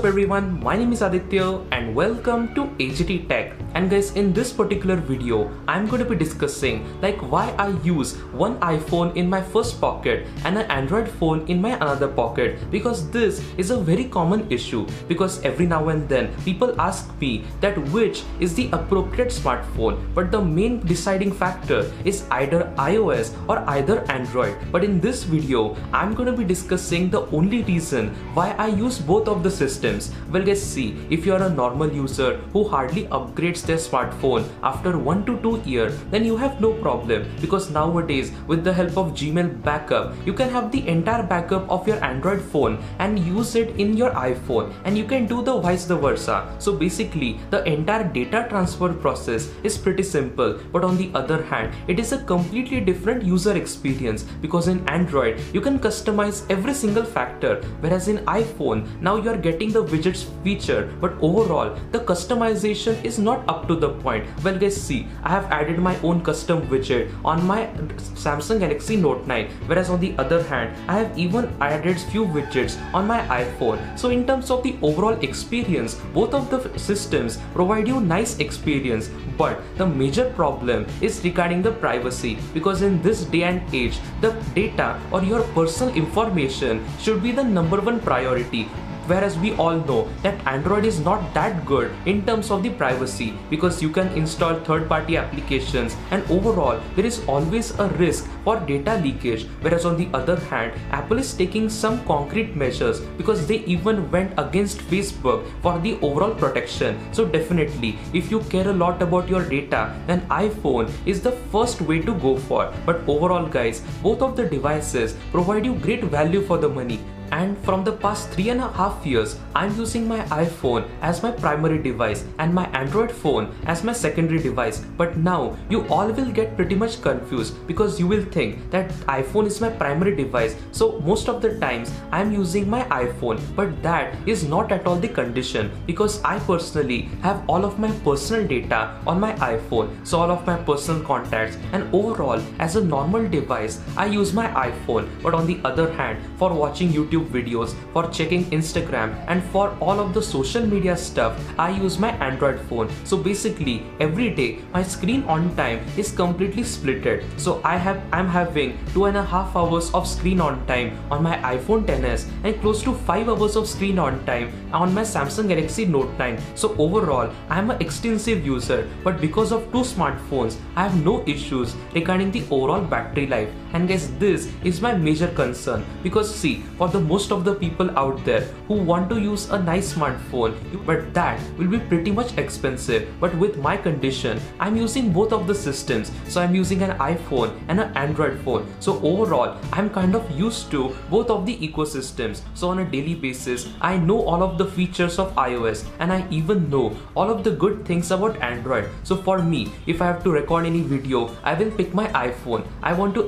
up everyone, my name is Aditya and welcome to AGT Tech. And guys, in this particular video, I'm going to be discussing like why I use one iPhone in my first pocket and an Android phone in my another pocket, because this is a very common issue, because every now and then people ask me that which is the appropriate smartphone, but the main deciding factor is either iOS or either Android. But in this video, I'm going to be discussing the only reason why I use both of the systems. Well guys, see, if you are a normal user who hardly upgrades their smartphone after 1 to 2 years, then you have no problem, because nowadays with the help of Gmail backup you can have the entire backup of your Android phone and use it in your iPhone, and you can do the vice versa. So basically the entire data transfer process is pretty simple, but on the other hand it is a completely different user experience, because in Android you can customize every single factor, whereas in iPhone now you are getting the widgets feature, but overall the customization is not up to the point. Well guys, see, I have added my own custom widget on my Samsung Galaxy Note 9, whereas on the other hand I have even added few widgets on my iPhone. So in terms of the overall experience, both of the systems provide you nice experience, but the major problem is regarding the privacy, because in this day and age the data or your personal information should be the number one priority. Whereas we all know that Android is not that good in terms of the privacy, because you can install third-party applications and overall there is always a risk for data leakage. Whereas on the other hand, Apple is taking some concrete measures, because they even went against Facebook for the overall protection. So definitely if you care a lot about your data, then iPhone is the first way to go for. But overall guys, both of the devices provide you great value for the money. And from the past 3.5 years, I'm using my iPhone as my primary device and my Android phone as my secondary device. But now you all will get pretty much confused, because you will think that iPhone is my primary device, so most of the times I'm using my iPhone. But that is not at all the condition, because I personally have all of my personal data on my iPhone, so all of my personal contacts, and overall as a normal device I use my iPhone. But on the other hand, for watching YouTube videos, for checking Instagram, and for all of the social media stuff I use my Android phone. So basically every day my screen on time is completely splitted, so I'm having 2.5 hours of screen on time on my iPhone XS and close to 5 hours of screen on time on my Samsung Galaxy Note 9. So overall I'm an extensive user, but because of 2 smartphones I have no issues regarding the overall battery life. And guys, this is my major concern, because see, for the most of the people out there who want to use a nice smartphone, but that will be pretty much expensive. But with my condition, I'm using both of the systems, so I'm using an iPhone and an Android phone. So overall I'm kind of used to both of the ecosystems, so on a daily basis I know all of the features of iOS and I even know all of the good things about Android. So for me, if I have to record any video, I will pick my iPhone.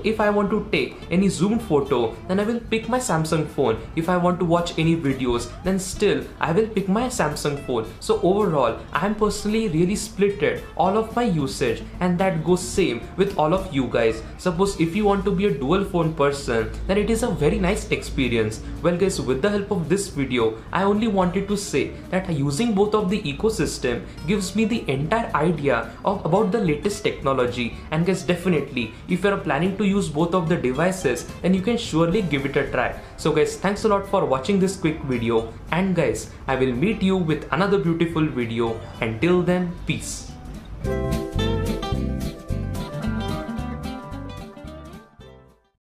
If I want to take any zoomed photo, then I will pick my Samsung phone. If I want to watch any videos, then still I will pick my Samsung phone. So overall I am personally really splitted all of my usage, and that goes same with all of you guys. Suppose if you want to be a dual phone person, then it is a very nice experience. Well guys, with the help of this video I only wanted to say that using both of the ecosystem gives me the entire idea about the latest technology. And guys, definitely if you are planning to use both of the devices, then you can surely give it a try. So guys, thanks a lot for watching this quick video, and guys, I will meet you with another beautiful video. Until then, peace.